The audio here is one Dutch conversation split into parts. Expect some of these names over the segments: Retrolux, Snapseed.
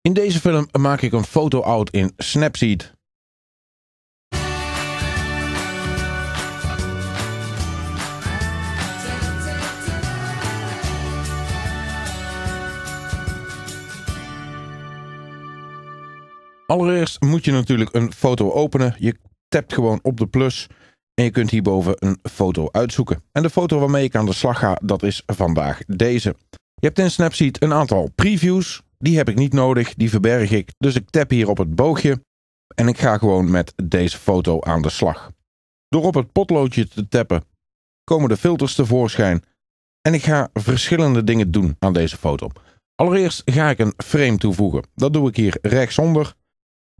In deze film maak ik een foto-out in Snapseed. Allereerst moet je natuurlijk een foto openen. Je tapt gewoon op de plus en je kunt hierboven een foto uitzoeken. En de foto waarmee ik aan de slag ga, dat is vandaag deze. Je hebt in Snapseed een aantal previews. Die heb ik niet nodig, die verberg ik. Dus ik tap hier op het boogje en ik ga gewoon met deze foto aan de slag. Door op het potloodje te tappen komen de filters tevoorschijn. En ik ga verschillende dingen doen aan deze foto. Allereerst ga ik een frame toevoegen. Dat doe ik hier rechtsonder.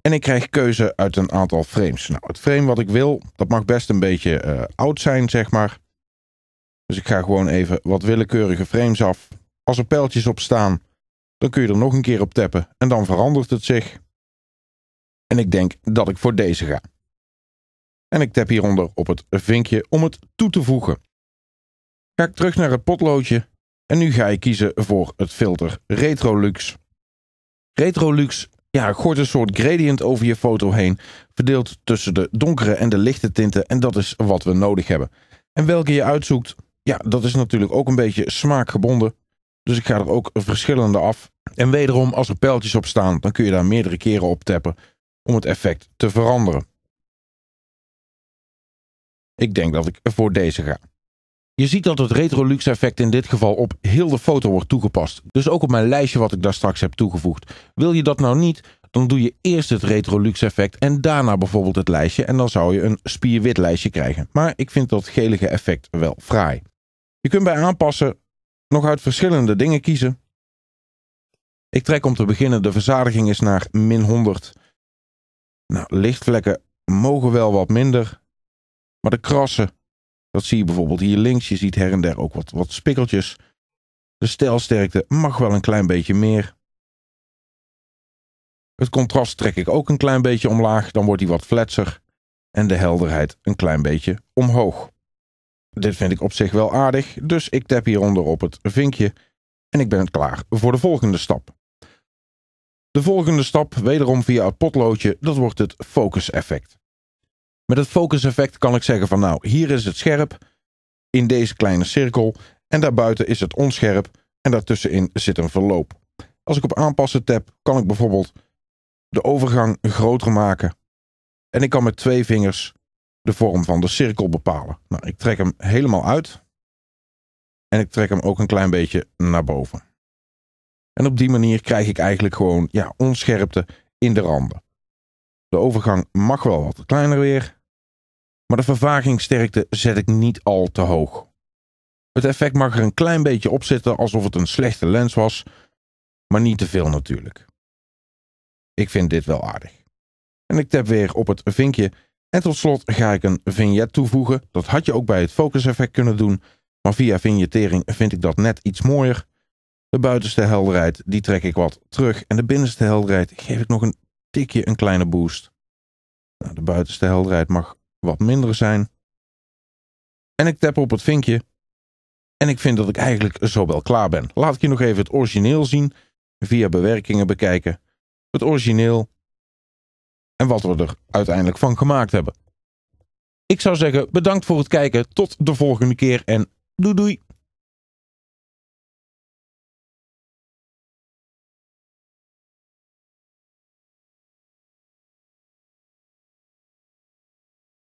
En ik krijg keuze uit een aantal frames. Nou, het frame wat ik wil, dat mag best een beetje oud zijn, zeg maar. Dus ik ga gewoon even wat willekeurige frames af. Als er pijltjes op staan, dan kun je er nog een keer op tappen. En dan verandert het zich. En ik denk dat ik voor deze ga. En ik tap hieronder op het vinkje om het toe te voegen. Ga ik terug naar het potloodje. En nu ga ik kiezen voor het filter Retrolux. Retrolux... ja, gooit een soort gradient over je foto heen, verdeeld tussen de donkere en de lichte tinten, en dat is wat we nodig hebben. En welke je uitzoekt, ja, dat is natuurlijk ook een beetje smaakgebonden. Dus ik ga er ook verschillende af. En wederom, als er pijltjes op staan, dan kun je daar meerdere keren op tappen om het effect te veranderen. Ik denk dat ik voor deze ga. Je ziet dat het Retrolux effect in dit geval op heel de foto wordt toegepast. Dus ook op mijn lijstje wat ik daar straks heb toegevoegd. Wil je dat nou niet, dan doe je eerst het Retrolux effect en daarna bijvoorbeeld het lijstje. En dan zou je een spierwit lijstje krijgen. Maar ik vind dat gelige effect wel fraai. Je kunt bij aanpassen nog uit verschillende dingen kiezen. Ik trek om te beginnen de verzadiging is naar -100. Nou, lichtvlekken mogen wel wat minder. Maar de krassen... dat zie je bijvoorbeeld hier links. Je ziet her en der ook wat spikkeltjes. De stijlsterkte mag wel een klein beetje meer. Het contrast trek ik ook een klein beetje omlaag. Dan wordt hij wat fletser. En de helderheid een klein beetje omhoog. Dit vind ik op zich wel aardig. Dus ik tap hieronder op het vinkje. En ik ben klaar voor de volgende stap. De volgende stap, wederom via het potloodje, dat wordt het focus effect. Met het focus effect kan ik zeggen van nou, hier is het scherp, in deze kleine cirkel, en daarbuiten is het onscherp en daartussenin zit een verloop. Als ik op aanpassen tap, kan ik bijvoorbeeld de overgang groter maken. En ik kan met 2 vingers de vorm van de cirkel bepalen. Nou, ik trek hem helemaal uit en ik trek hem ook een klein beetje naar boven. En op die manier krijg ik eigenlijk gewoon ja, onscherpte in de randen. De overgang mag wel wat kleiner weer. Maar de vervagingssterkte zet ik niet al te hoog. Het effect mag er een klein beetje op zitten alsof het een slechte lens was. Maar niet te veel natuurlijk. Ik vind dit wel aardig. En ik tap weer op het vinkje. En tot slot ga ik een vignet toevoegen. Dat had je ook bij het focus effect kunnen doen. Maar via vignettering vind ik dat net iets mooier. De buitenste helderheid die trek ik wat terug. En de binnenste helderheid geef ik nog een tikje een kleine boost. Nou, de buitenste helderheid mag wat minder zijn. En ik tap op het vinkje. En ik vind dat ik eigenlijk zo wel klaar ben. Laat ik je nog even het origineel zien. Via bewerkingen bekijken. Het origineel. En wat we er uiteindelijk van gemaakt hebben. Ik zou zeggen bedankt voor het kijken. Tot de volgende keer en doei doei.